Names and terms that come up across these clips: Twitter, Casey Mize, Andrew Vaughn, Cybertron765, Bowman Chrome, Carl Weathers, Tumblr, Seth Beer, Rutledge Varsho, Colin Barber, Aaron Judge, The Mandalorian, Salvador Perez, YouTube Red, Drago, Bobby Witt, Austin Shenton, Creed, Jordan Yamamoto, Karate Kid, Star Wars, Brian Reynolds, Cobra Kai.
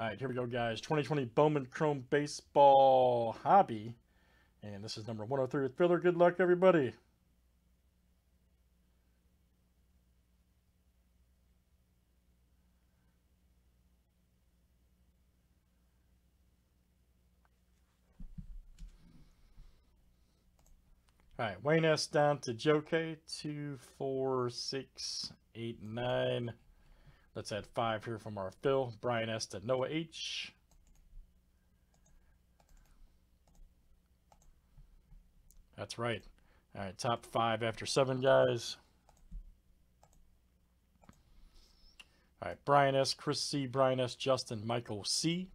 All right, here we go, guys. 2020 Bowman Chrome Baseball Hobby. And this is number 103 with filler. Good luck, everybody. All right, Wayne S. down to Joe K. 2, 4, 6, 8, 9. Let's add 5 here from our Phil. Brian S. to Noah H. That's right. All right, top 5 after 7, guys. All right, Brian S., Chris C., Brian S., Justin, Michael C.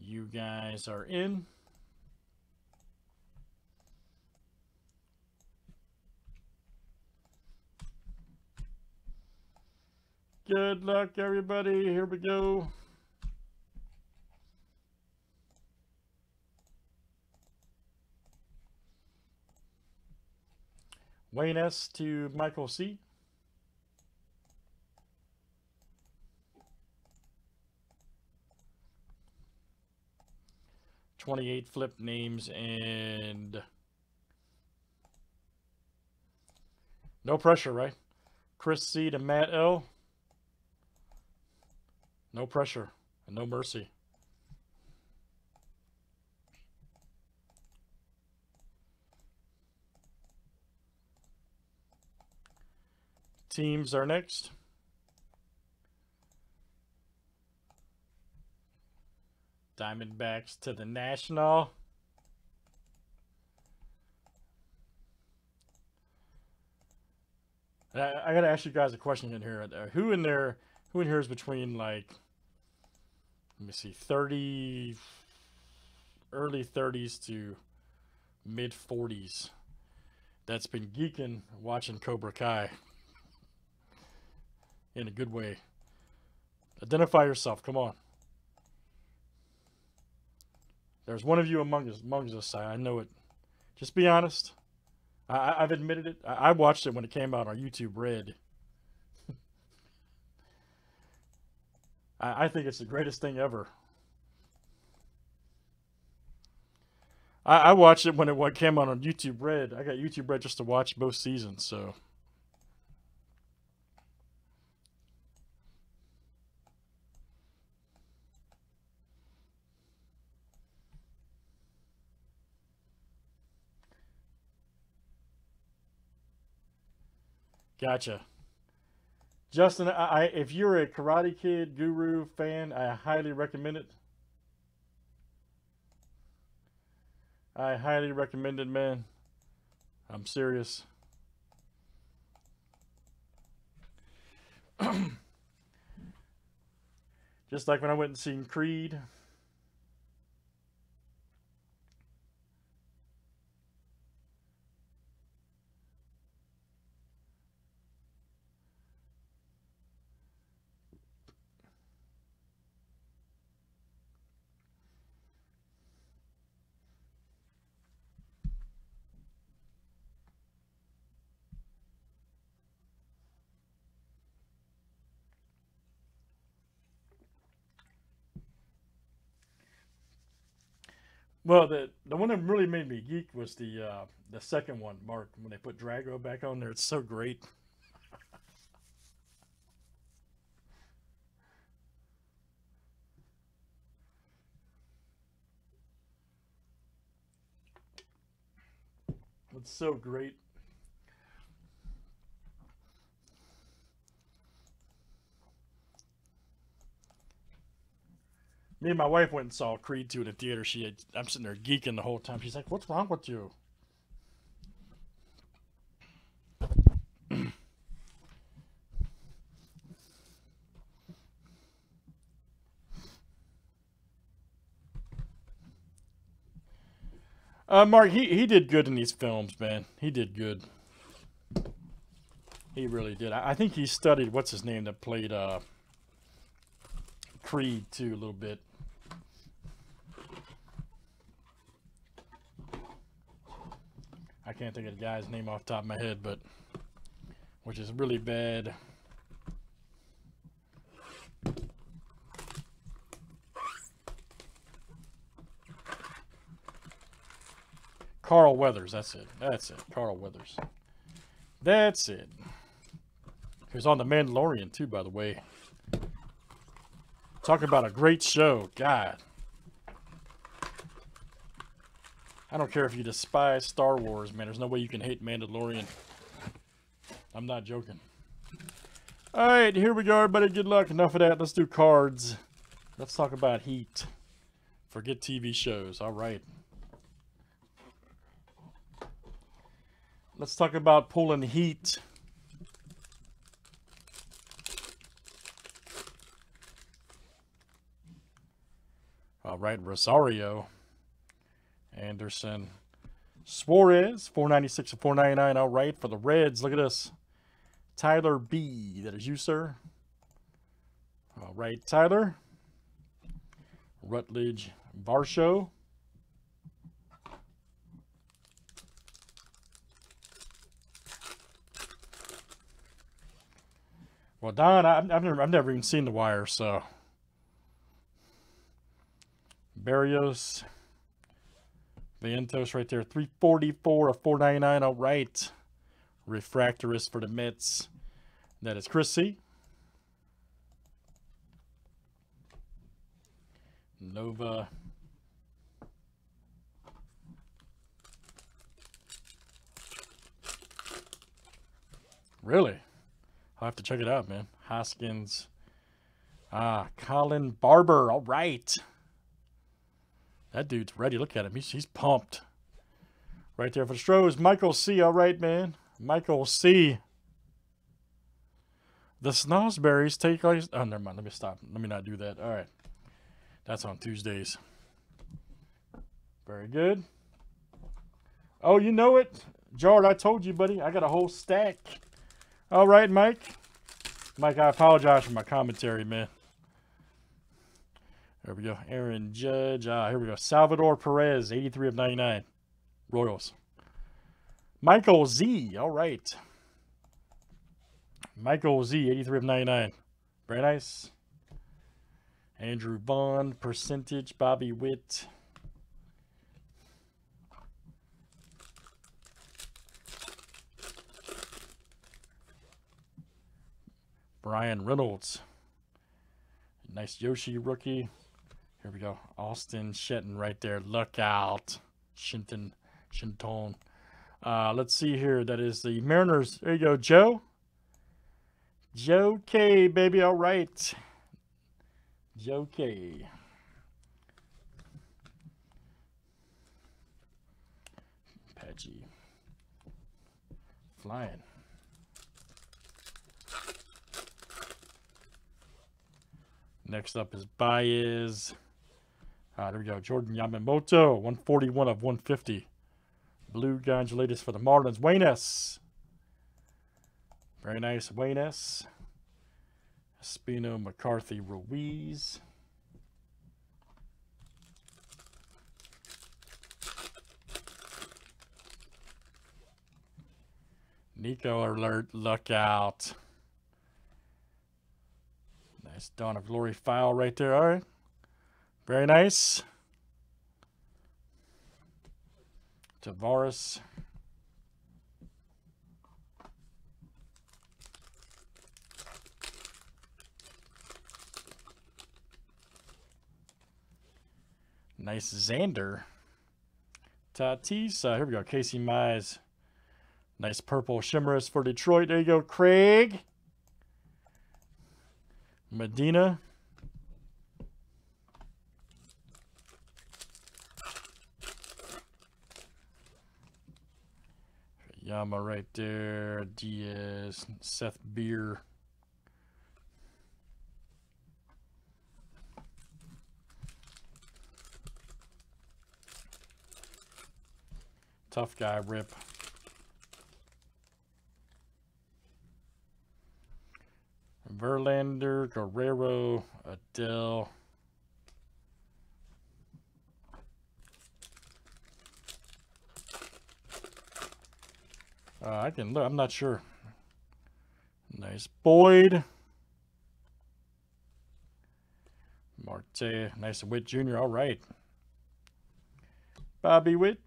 You guys are in. Good luck, everybody. Here we go. Wayne S. to Michael C. $28 flip names and no pressure, right? Chris C. to Matt L. No pressure and no mercy. Teams are next. Diamondbacks to the National. And I gotta ask you guys a question in here. Who in here is between, like, let me see, 30, early 30s to mid 40s that's been geeking watching Cobra Kai in a good way? Identify yourself. Come on. There's one of you among us. I know it. Just be honest. I've admitted it. I watched it when it came out on YouTube Red. I think it's the greatest thing ever. I watched it when it came out on YouTube Red. I got YouTube Red just to watch both seasons, so. Gotcha. Justin, if you're a Karate Kid guru fan, I highly recommend it. I highly recommend it, man. I'm serious. Just like when I went and seen Creed. Well, the one that really made me geek was the second one, Mark, when they put Drago back on there. It's so great. It's so great. Me and my wife went and saw Creed 2 in the theater. I'm sitting there geeking the whole time. She's like, "What's wrong with you?" Mark, he did good in these films, man. He did good. He really did. I think he studied what's his name that played Creed 2 a little bit. I can't think of the guy's name off the top of my head, but which is really bad. Carl Weathers. That's it. That's it. Carl Weathers. That's it. He was on The Mandalorian, too, by the way. Talk about a great show. God. I don't care if you despise Star Wars, man. There's no way you can hate Mandalorian. I'm not joking. All right, here we go, everybody. Good luck. Enough of that. Let's do cards. Let's talk about heat. Forget TV shows. All right. Let's talk about pulling heat. All right, Rosario. Anderson. Suarez, 496 and 499. All right, for the Reds. Look at this. Tyler B. That is you, sir. All right, Tyler. Rutledge Varsho. Well, Don, I've never even seen The Wire, so. Barrios. Vientos right there. 344 of 499. All right. Refractorist for the Mets. That is Chris C. Nova. Really? I'll have to check it out, man. Hoskins. Ah, Colin Barber. All right. That dude's ready. Look at him. He's pumped. Right there for the Stros. Michael C. All right, man. Michael C. The Snosberries take place. Oh, never mind. Let me stop. Let me not do that. All right. That's on Tuesdays. Very good. Oh, you know it. Jared, I told you, buddy. I got a whole stack. All right, Mike. Mike, I apologize for my commentary, man. There we go. Aaron Judge. Here we go. Salvador Perez, 83 of 99. Royals. Michael Z. All right. Michael Z, 83 of 99. Very nice. Andrew Vaughn, percentage. Bobby Witt. Brian Reynolds. Nice Yoshi rookie. Here we go. Austin Shenton right there. Look out. Shenton. Let's see here. That is the Mariners. There you go, Joe. Joe K, baby. All right. Joe K. Pagey. Flying. Next up is Baez. There we go. Jordan Yamamoto, 141 of 150. Blue Gondolitis for the Marlins. Wayne S. Very nice, Wayne S. Espino, McCarthy, Ruiz. Nico alert, look out. Nice Dawn of Glory file right there. All right. Very nice. Tavares. Nice Xander. Tatis. Here we go. Casey Mize. Nice purple Shimmerus for Detroit. There you go, Craig. Medina. Yama right there. Diaz. Seth Beer. Tough guy, Rip. Verlander, Guerrero, Adele. I can look. I'm not sure. Nice Boyd. Marte. Nice Witt Jr. All right. Bobby Witt.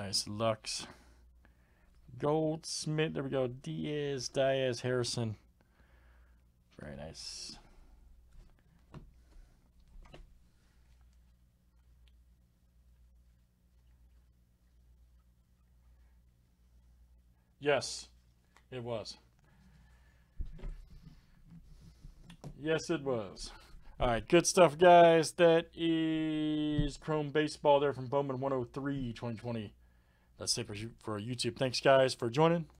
Nice Lux. Goldsmith, there we go. Diaz, Diaz, Harrison. Very nice. Yes, it was. Yes, it was. All right, good stuff, guys. That is Chrome Baseball there from Bowman 103 2020. That's it for YouTube. Thanks, guys, for joining.